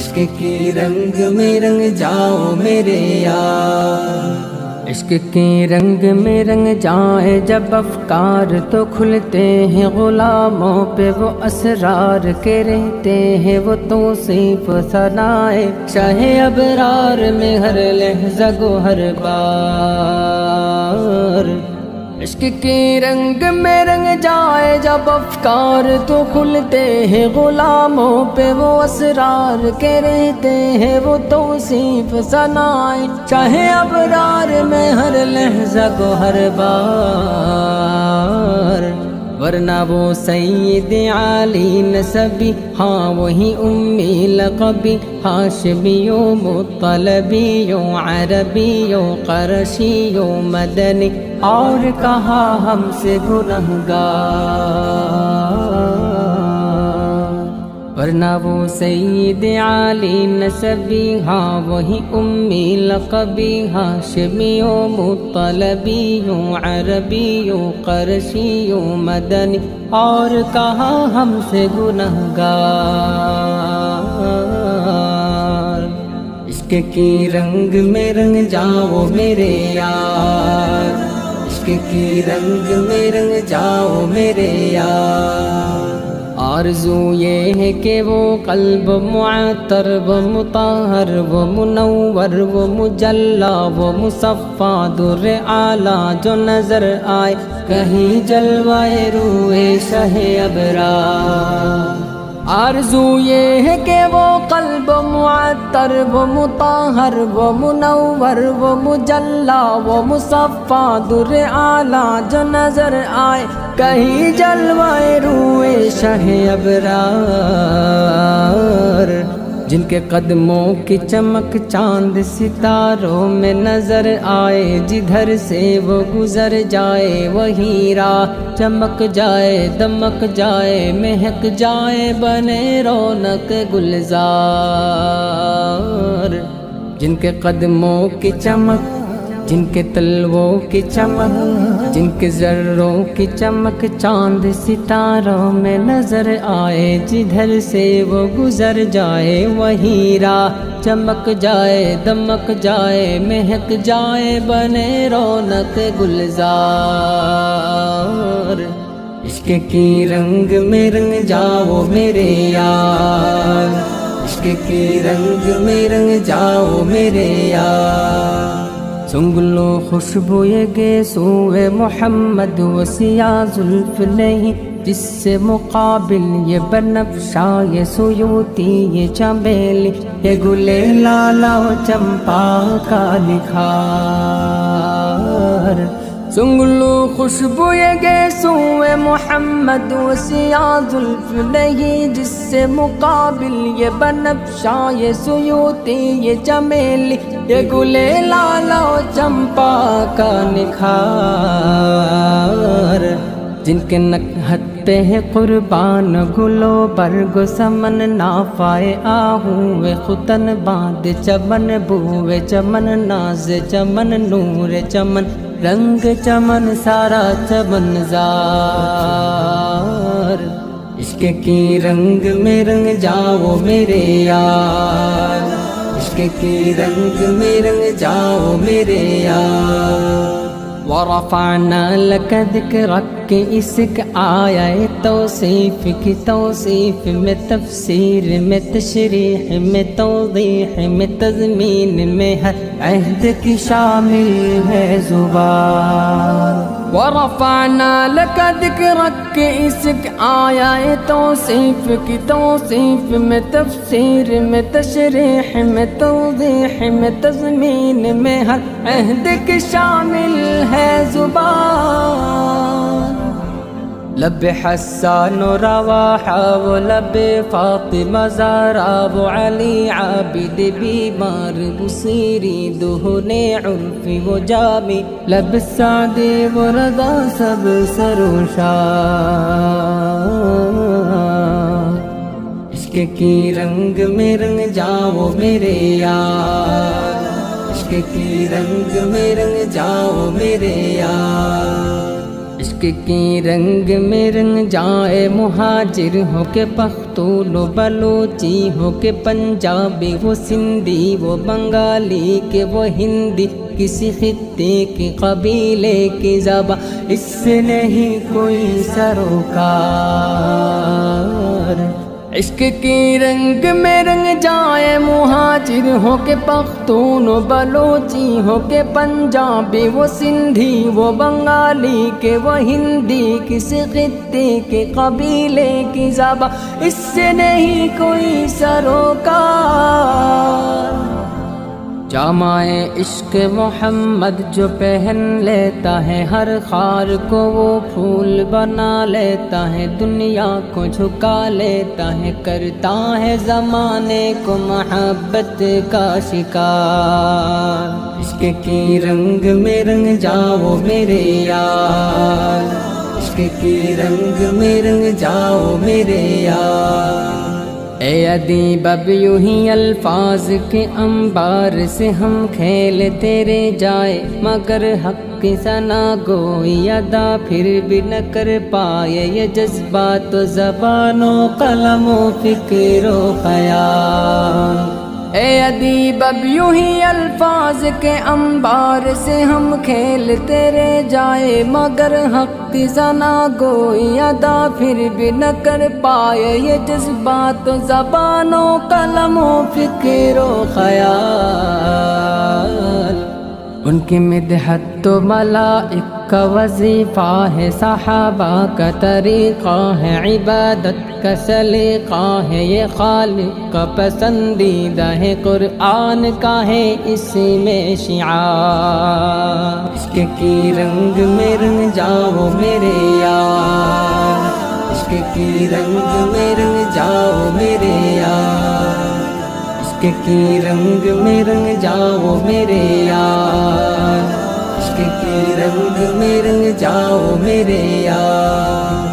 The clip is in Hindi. इश्क के रंग में रंग जाओ मेरे यार, इश्क के रंग में रंग जाए जब अफकार, तो खुलते हैं गुलामों पे वो असरार के, रहते हैं वो तो सिर्फ सनाए चाहे अबरार में हर लहजा गो हर बार। इश्क के रंग में रंग जाए जब अफकार, तो खुलते हैं गुलामों पे वो असरार के, रहते हैं वो तो सिर्फ सनाए चाहे अबरार में हर लहजा को हर बार। वरना वो सैयद आली नसबी, हाँ वही उम्मी लक़बी, हाशमियों मुत्तलबियों अरबियों क़रशियों मदनी, और कहा हमसे गुनहगार। वरना वो सैयद आली नसबी, हाँ वही उम्मी लक़बी, हाशमियों मुत्तलबियों अरबियों क़रशियों मदनी, और कहा हमसे गुनहगार। इश्क़ के रंग में रंग जाओ मेरे यार, इश्क़ के रंग में रंग जाओ मेरे यार। आरज़ू ये है कि वो क़ल्ब मुअत्तर व मुताहर व मुनव्वर व मुजल्ला व मुसफ़्फ़ा दुर्रे आला, जो नज़र आए कहीं जलवाए रूए शाहे अबरार। आरज़ू ये है कि वो क़ल्ब मुअत्तर व मुताहर व मुनव्वर व मुजल्ला व मुसफ़्फ़ा दुर्रे आला, जो नज़र आए कहीं जलवाए रूए शाहे अबरार। जिनके कदमों की चमक चांद सितारों में नज़र आए, जिधर से वो गुज़र जाए वहीं राह चमक जाए दमक जाए महक जाए बने रौनक गुलजार। जिनके कदमों की चमक, जिनके तलवों की चमक, जिनके ज़र्रों की चमक चांद सितारों में नज़र आए, जिधर से वो गुज़र जाए वहीं राह चमक जाए दमक जाए महक जाए बने रौनक गुलजार। इश्क़ के रंग में रंग जाओ मेरे यार, इश्क़ के रंग में रंग जाओ मेरे यार। सुंगलो खुशबू ये गेसूए मोहम्मद वसिया जुल्फ नहीं, जिससे मुकाबिल ये बनफ्शा ये सुयूती ये चमेली, ये गुले लाला चंपा का निखार। सुंगलो खुशबू ये गेसूए मोहम्मद वसिया जुल्फ नहीं, जिससे मुकाबिल ये बनफ्शा ये सुयूती ये चमेली, ये गुले लाला चंपा का निखार। जिनके नकहत पे है कुर्बान गुलो बरगो समन, नाफाए आहुए खुतन बाँध चमन, बूए चमन नाज चमन नूर चमन रंग चमन सारा चमन जार। इश्क़ के रंग में रंग जाओ मेरे यार, इश्क़ के रंग में रंग जाओ मेरे यार। वरफ़अना लक ज़िक्रक, इसक आया तौसीफ़ की तौसीफ़ में तफ़सीर में तशरीह में तौदीह में तज़मीन में हर अहद की शामिल है ज़ुबान। वरफ़अना लक ज़िक्रक, इसक आया तौसीफ़ की तौसीफ़ में तफ़सीर में तशरीह में तौदीह में तज़मीन में हर अहद की शामिल है ज़ुबान। लब हसन रवाहा वो लब फातिमा ज़हरा वो अली आबिद बीमार बुसीरी दुहने उर्फ़ी वो जामी, लब सादे वो रज़ा सब सरोशा। इश्क़ के रंग में रंग जाओ मेरे यार, इश्क़ के रंग में रंग जाओ मेरे यार। इश्क की रंग में रंग जाए मुहाजिर हो के पख्तून हो बलोची हो के पंजाबी वो सिंधी वो बंगाली के वो हिंदी किसी खित्ते के कबीले की ज़बा इससे नहीं कोई सरोकार। इश्क की रंग में रंग जाए मुहाजिर हो के पख्तून हो बलोची हो के पंजाबी वो सिंधी वो बंगाली के वो हिंदी किसी खित्ते के कबीले की ज़बा इससे नहीं कोई सरोकार। जामाए इश्क मोहम्मद जो पहन लेता है हर खार को वो फूल बना लेता है दुनिया को झुका लेता है करता है ज़माने को मोहब्बत का शिकार। इश्क के रंग में रंग जाओ मेरे यार, इश्क के रंग में रंग जाओ मेरे यार। ए अदीब अब यूं ही अल्फाज के अंबार से हम खेल तेरे जाए मगर हक की सना गोई अदा फिर भी न कर पाए ये जज्बा तो ज़बानों कलमों फिक्रो ख़याल। ए अदीब अब यूं ही अल्फाज के अंबार से हम खेल तेरे जाए मगर हक की जना गोई अदा फिर भी न कर पाए ये जज्बात ज़बानों कलमों फिक्रो ख़याल। उनकी मिदहत तो मलाइक का वजीफ़ा है सहाबा का तरीक़ा है इबादत का सलीक़ा है ये खालिक़ का पसंदीदा है कुरान का है इसमें शिआर। इश्क की रंग में रंग जाओ मेरे यार, इश्क की रंग में रंग जाओ मेरे यार, इश्क की रंग में रंग जाओ मेरे यार, इश्क के रंग में रंग जाओ मेरे यार।